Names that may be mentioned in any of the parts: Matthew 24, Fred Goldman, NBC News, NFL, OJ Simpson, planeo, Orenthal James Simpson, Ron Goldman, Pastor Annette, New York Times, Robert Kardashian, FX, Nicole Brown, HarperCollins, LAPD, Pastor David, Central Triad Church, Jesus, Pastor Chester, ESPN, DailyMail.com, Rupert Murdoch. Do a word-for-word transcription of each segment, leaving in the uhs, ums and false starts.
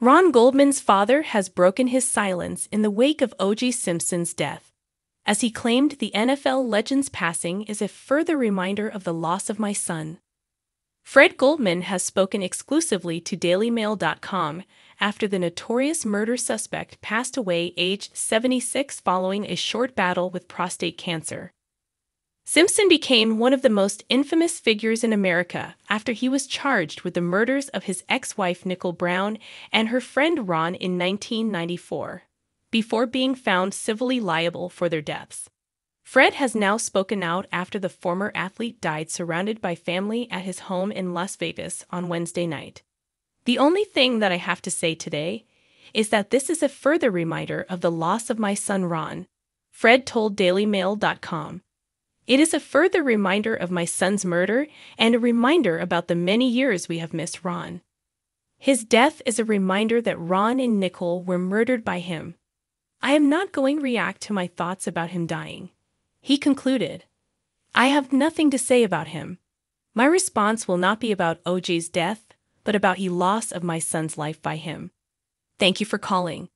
Ron Goldman's father has broken his silence in the wake of O J Simpson's death, as he claimed the N F L legend's passing is a further reminder of the loss of my son. Fred Goldman has spoken exclusively to Daily Mail dot com after the notorious murder suspect passed away age seventy-six following a short battle with prostate cancer. Simpson became one of the most infamous figures in America after he was charged with the murders of his ex-wife Nicole Brown and her friend Ron in nineteen ninety-four, before being found civilly liable for their deaths. Fred has now spoken out after the former athlete died surrounded by family at his home in Las Vegas on Wednesday night. The only thing that I have to say today is that this is a further reminder of the loss of my son Ron, Fred told Daily Mail dot com. It is a further reminder of my son's murder and a reminder about the many years we have missed Ron. His death is a reminder that Ron and Nicole were murdered by him. I am not going to react to my thoughts about him dying, he concluded. I have nothing to say about him. My response will not be about O J's death, but about the loss of my son's life by him. Thank you for calling.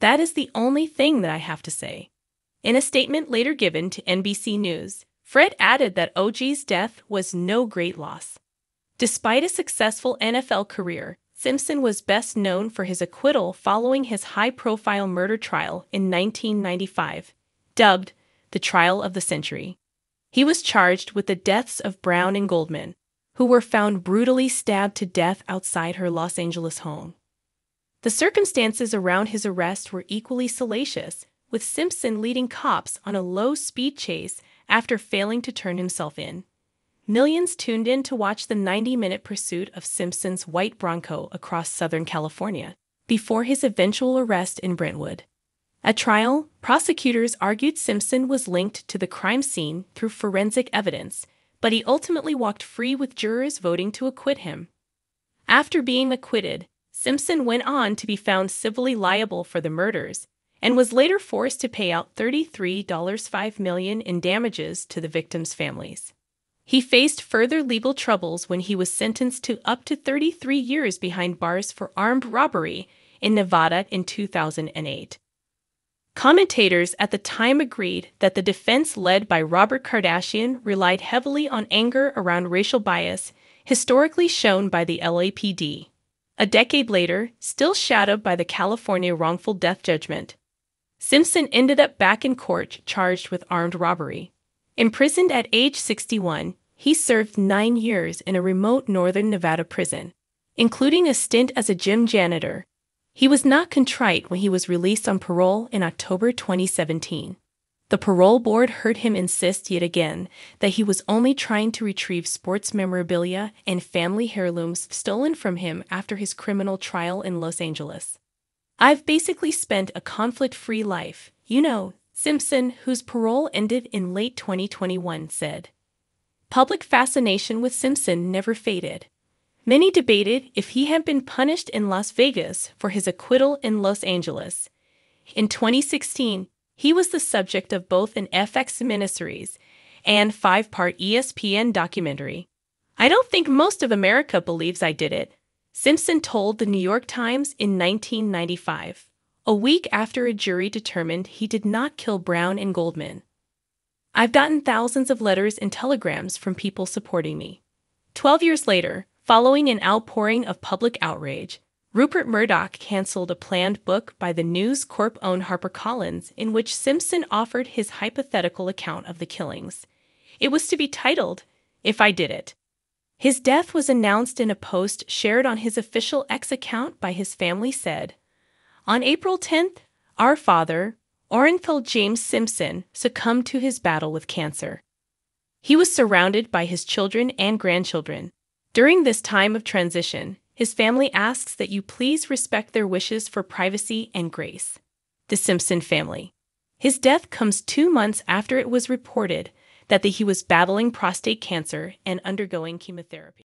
That is the only thing that I have to say. In a statement later given to N B C News, Fred added that O J's death was no great loss. Despite a successful N F L career, Simpson was best known for his acquittal following his high-profile murder trial in nineteen ninety-five, dubbed the Trial of the Century. He was charged with the deaths of Brown and Goldman, who were found brutally stabbed to death outside her Los Angeles home. The circumstances around his arrest were equally salacious, with Simpson leading cops on a low-speed chase after failing to turn himself in. Millions tuned in to watch the ninety-minute pursuit of Simpson's white Bronco across Southern California before his eventual arrest in Brentwood. At trial, prosecutors argued Simpson was linked to the crime scene through forensic evidence, but he ultimately walked free with jurors voting to acquit him. After being acquitted, Simpson went on to be found civilly liable for the murders, and was later forced to pay out thirty-three point five million dollars in damages to the victims' families. He faced further legal troubles when he was sentenced to up to thirty-three years behind bars for armed robbery in Nevada in two thousand eight. Commentators at the time agreed that the defense led by Robert Kardashian relied heavily on anger around racial bias historically shown by the L A P D. A decade later, still shadowed by the California wrongful death judgment, Simpson ended up back in court charged with armed robbery. Imprisoned at age sixty-one, he served nine years in a remote northern Nevada prison, including a stint as a gym janitor. He was not contrite when he was released on parole in October twenty seventeen. The parole board heard him insist yet again that he was only trying to retrieve sports memorabilia and family heirlooms stolen from him after his criminal trial in Los Angeles. I've basically spent a conflict-free life, you know, Simpson, whose parole ended in late twenty twenty-one, said. Public fascination with Simpson never faded. Many debated if he had been punished in Las Vegas for his acquittal in Los Angeles. In twenty sixteen, he was the subject of both an F X miniseries and five-part E S P N documentary. I don't think most of America believes I did it, Simpson told the New York Times in nineteen ninety-five, a week after a jury determined he did not kill Brown and Goldman. I've gotten thousands of letters and telegrams from people supporting me. Twelve years later, following an outpouring of public outrage, Rupert Murdoch canceled a planned book by the News Corp-owned HarperCollins in which Simpson offered his hypothetical account of the killings. It was to be titled, If I Did It. His death was announced in a post shared on his official X account by his family said, on April tenth, our father, Orenthal James Simpson, succumbed to his battle with cancer. He was surrounded by his children and grandchildren. During this time of transition, his family asks that you please respect their wishes for privacy and grace. The Simpson family. His death comes two months after it was reported that he was battling prostate cancer and undergoing chemotherapy.